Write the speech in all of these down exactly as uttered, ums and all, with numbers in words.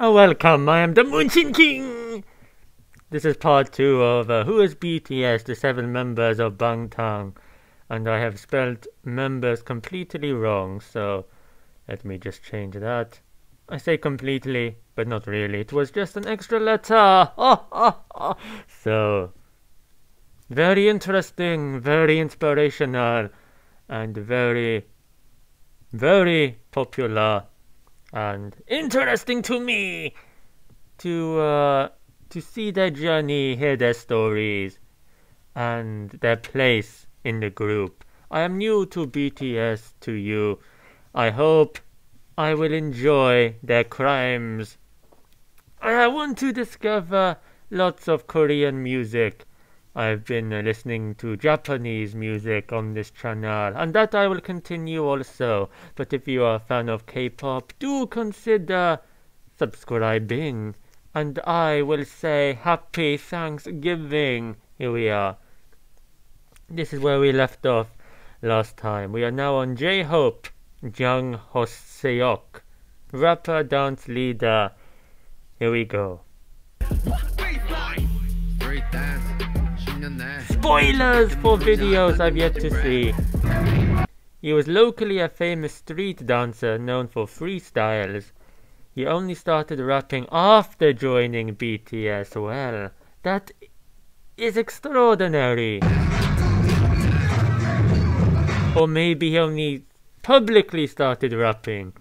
Oh, welcome, I am the Moonshine King! This is part two of uh, Who is B T S? The Seven Members of Bangtan. And I have spelled members completely wrong, so let me just change that. I say completely, but not really. It was just an extra letter! So, very interesting, very inspirational, and very, very popular. And interesting to me to uh, to see their journey, hear their stories, and their place in the group. I am new to B T S, to you. I hope I will enjoy their crimes. I want to discover lots of Korean music. I've been listening to Japanese music on this channel, and that I will continue also. But if you are a fan of K-pop, do consider subscribing. And I will say Happy Thanksgiving. Here we are. This is where we left off last time. We are now on J-Hope, Jung Hoseok, rapper dance leader. Here we go. Spoilers for videos I've yet to see. He was locally a famous street dancer known for freestyles. He only started rapping after joining B T S. Well, that is extraordinary. Or maybe he only publicly started rapping.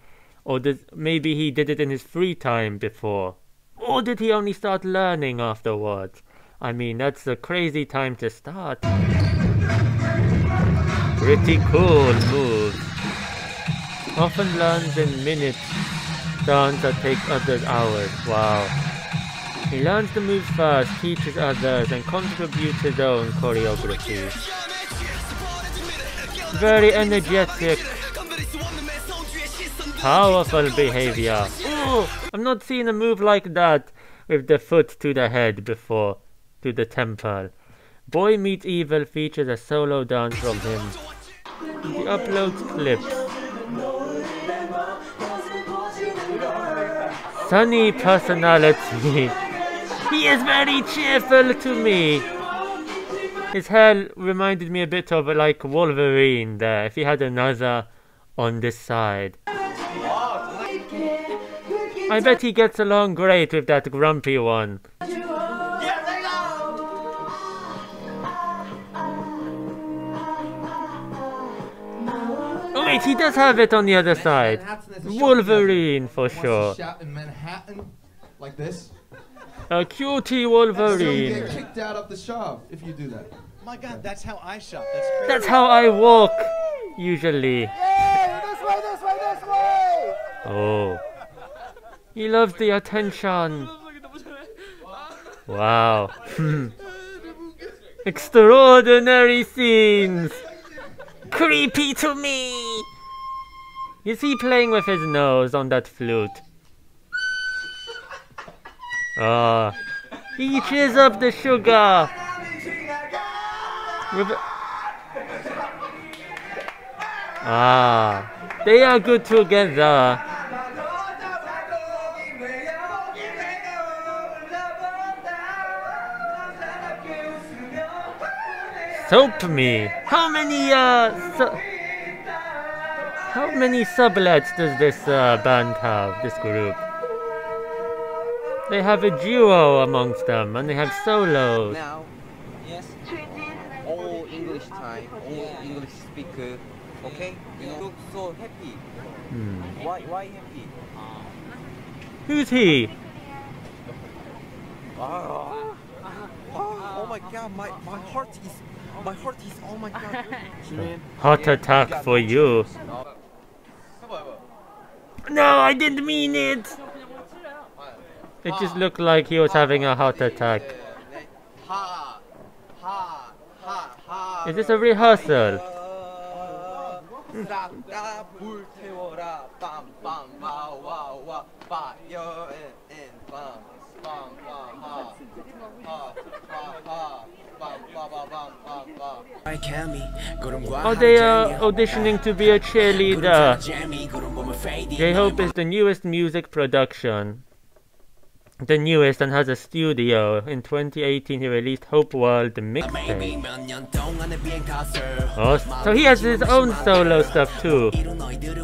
Or did, maybe he did it in his free time before. Or did he only start learning afterwards? I mean, that's a crazy time to start. Pretty cool move. Often learns in minutes. Dance that takes others hours. Wow. He learns the moves first, teaches others, and contributes his own choreography. Very energetic. Powerful behavior. Ooh, I've not seen a move like that with the foot to the head before. To the temple. Boy Meets Evil features a solo dance from him. He uploads clips. Sunny personality. He is very cheerful to me. His hair reminded me a bit of like Wolverine there, if he had another on this side. I bet he gets along great with that grumpy one. Wait, he does have it on the other side. Wolverine for sure. Like this. A cutie Wolverine. You get kicked out of the shop if you do that. My God, that's how I shop. That's crazy. That's how I walk usually. Yay! This way, this way, this way. Oh, he loves the attention. Wow. Extraordinary scenes. Creepy to me! Is he playing with his nose on that flute? Ah, uh, he cheers up the sugar! With ah, they are good together. Soap me! How many uh su how many sublets does this uh, band have? This group? They have a duo amongst them, and they have solos. Now, yes, all English time, all English speaker. Okay, you look so happy. Hmm. Why? Why happy? Who's he? Oh, oh my God! My my heart is. My heart is, oh my God. Heart attack for you. No, I didn't mean it. It just looked like he was having a heart attack. Is this a rehearsal? Oh, they are auditioning to be a cheerleader. J-Hope is the newest music production the newest and has a studio. In twenty eighteen he released Hope World mixtape. Oh, so he has his own solo stuff too.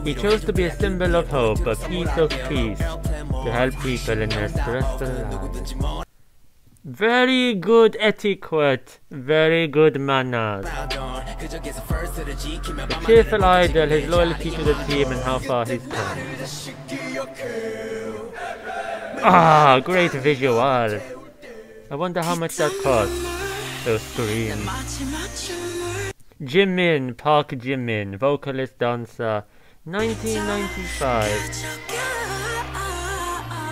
He chose to be a symbol of hope, a piece of peace, to help people in their stressful lives. Very good etiquette, very good manners. A cheerful idol, his loyalty to the team and how far he's come. Ah, great visual. I wonder how much that cost. Those screams. Jimin, Park Jimin, vocalist, dancer, nineteen ninety-five.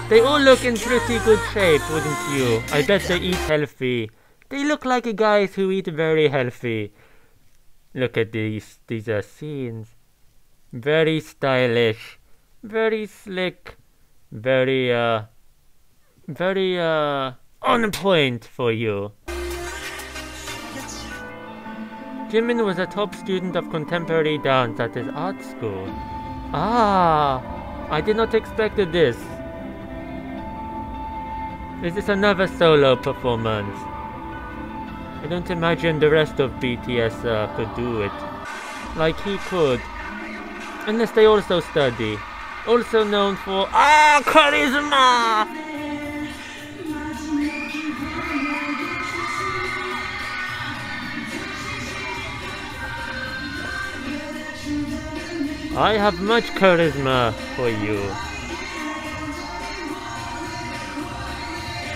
They all look in pretty good shape, wouldn't you? I bet they eat healthy. They look like guys who eat very healthy. Look at these, these are scenes. Very stylish, very slick, very, uh, very, uh, on point for you. Jimin was a top student of contemporary dance at his art school. Ah, I did not expect this. Is this another solo performance? I don't imagine the rest of B T S uh, could do it like he could, unless they also study. Also known for ah charisma. I have much charisma for you.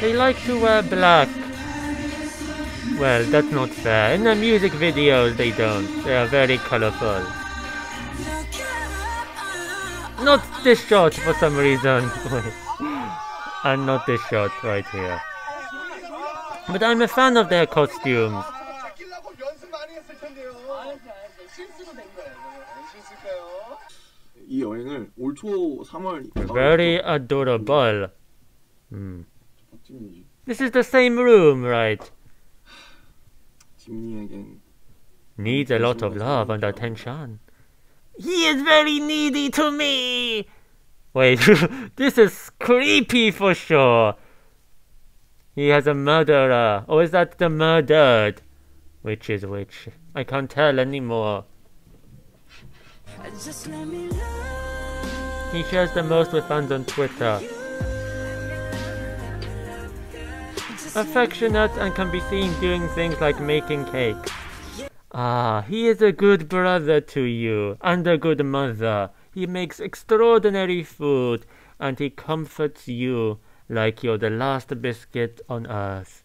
They like to wear black. Well, that's not fair. In their music videos they don't. They are very colourful. Not this shot for some reason. And not this shot right here. But I'm a fan of their costumes. Very adorable. Hmm. This is the same room, right? Needs a lot of love and attention. He is very needy to me! Wait, this is creepy for sure. He has a murderer. Or is that the murdered? Which is which? I can't tell anymore. He shares the most with fans on Twitter. Affectionate and can be seen doing things like making cake. Ah, he is a good brother to you and a good mother. He makes extraordinary food and he comforts you like you're the last biscuit on earth.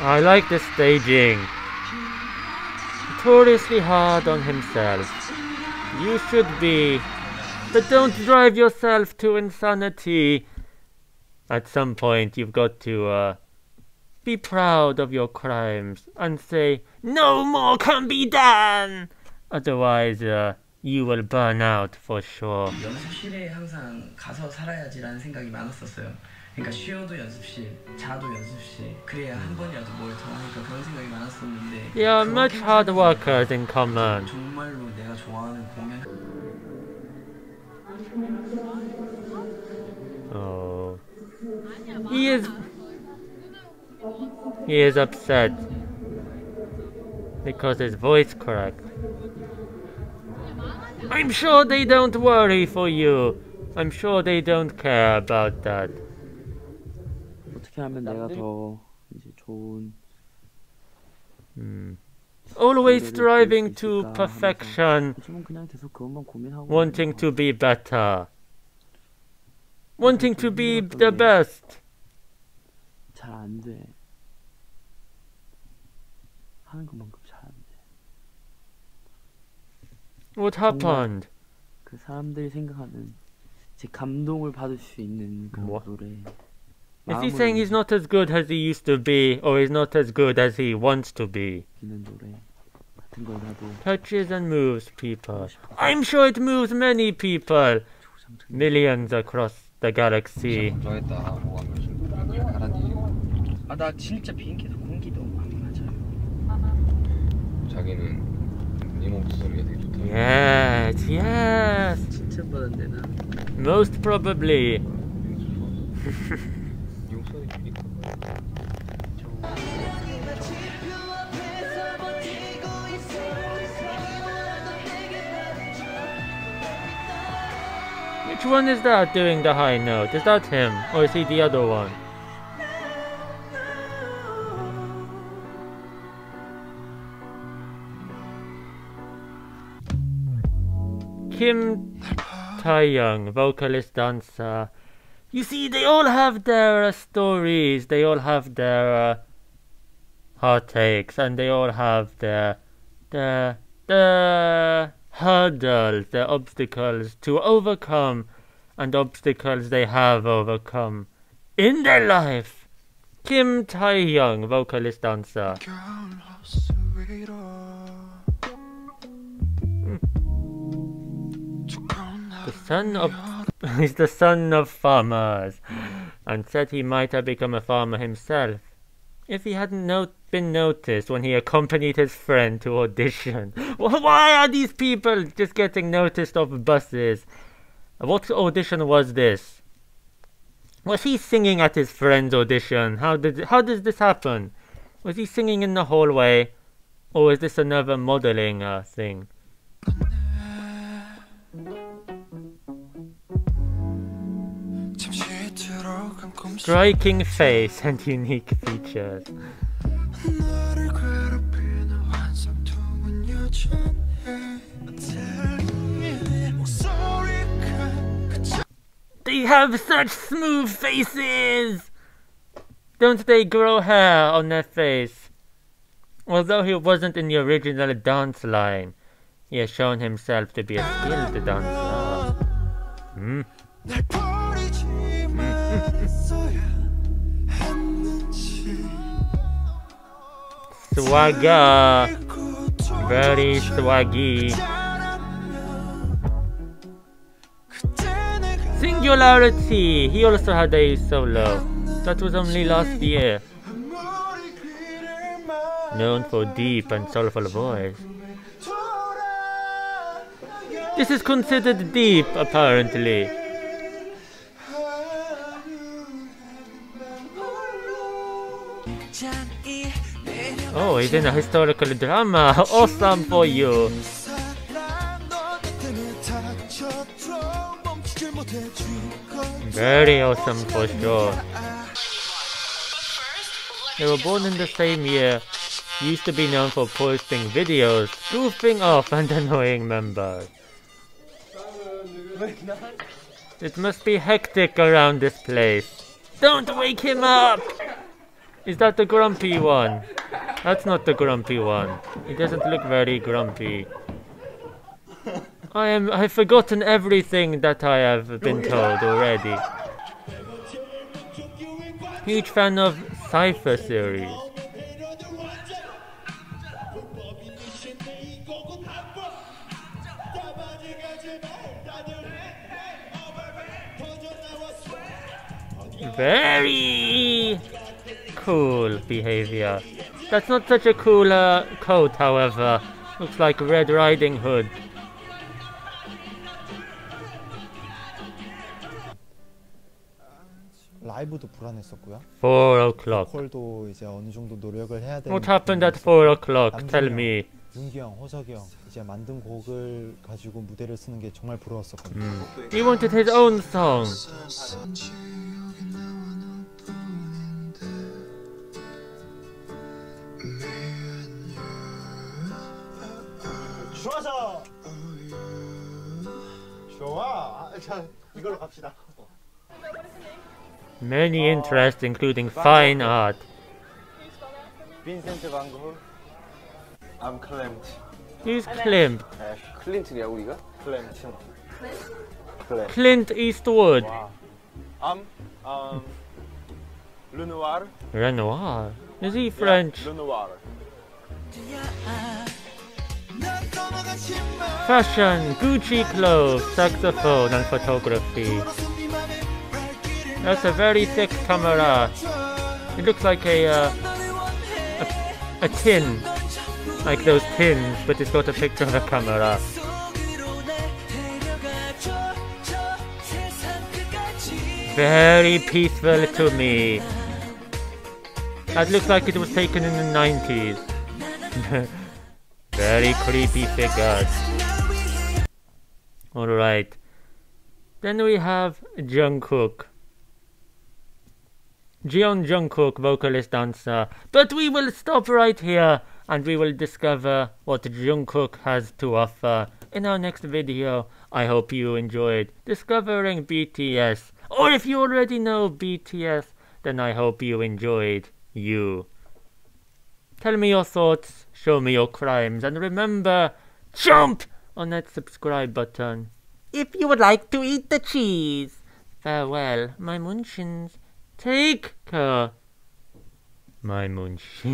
I like the staging. Notoriously hard on himself. You should be, but don't drive yourself to insanity. At some point you've got to uh, be proud of your crimes and say, no more can be done! Otherwise uh, you will burn out for sure. They are much hard workers in common. Oh. He is... He is upset. Because his voice cracked. I'm sure they don't worry for you. I'm sure they don't care about that. Hmm. Always striving to perfection, wanting to be better, wanting to be the best. What happened? What? Is he saying he's not as good as he used to be, or he's not as good as he wants to be? Touches and moves people. I'm sure it moves many people. Millions across the galaxy. 느낌은 이모 목소리가 되게 좋다. Yes, yes. 칭찬받은 데나. Most probably. Which one is that doing the high note? Is that him? Or is he the other one? Kim Taehyung, vocalist, dancer. You see, they all have their uh, stories, they all have their uh, heartaches, and they all have their, their, their hurdles, their obstacles to overcome, and obstacles they have overcome in their life. Kim Taehyung, vocalist, dancer. The son of he's the son of farmers, and said he might have become a farmer himself if he hadn't not been noticed when he accompanied his friend to audition. Why are these people just getting noticed off buses? What audition was this? Was he singing at his friend's audition? How did how does this happen? Was he singing in the hallway, or is this another modeling uh, thing? Striking face and unique features. They have such smooth faces! Don't they grow hair on their face? Although he wasn't in the original dance line, he has shown himself to be a skilled dancer. Hmm? Swagger, very swaggy. Singularity, he also had a solo. That was only last year. Known for deep and soulful voice. This is considered deep, apparently. Oh, he's in a historical drama. Awesome for you. Very awesome for sure. They were born in the same year. Used to be known for posting videos, goofing off, and annoying members. It must be hectic around this place. Don't wake him up! Is that the grumpy one? That's not the grumpy one. He doesn't look very grumpy. I am. I've forgotten everything that I have been told already. Huge fan of Cypher series. Very cool behavior. That's not such a cool uh, coat, however. Looks like Red Riding Hood. Four o'clock. What happened at four o'clock? Tell me. Mm. He wanted his own song. Many interests, including fine art. Vincent van Gogh. I'm Klimt. Who's Klimt? Klimt. Klimt. Clint Eastwood. Wow. I'm um, Renoir. Renoir. Is he French? Yeah, Renoir. Fashion, Gucci clothes, saxophone, and photography. That's a very thick camera. It looks like a uh, a, a tin. like those pins, but it's got a picture of a camera. Very peaceful to me. That looks like it was taken in the nineties. Very creepy figures. Alright. Then we have Jungkook. Jeon Jungkook, vocalist, dancer. But we will stop right here and we will discover what Jungkook has to offer in our next video. I hope you enjoyed discovering B T S. Or if you already know B T S, then I hope you enjoyed you. Tell me your thoughts, show me your crimes, and remember, jump on that subscribe button if you would like to eat the cheese. Farewell, my munchins. Take care, my munch.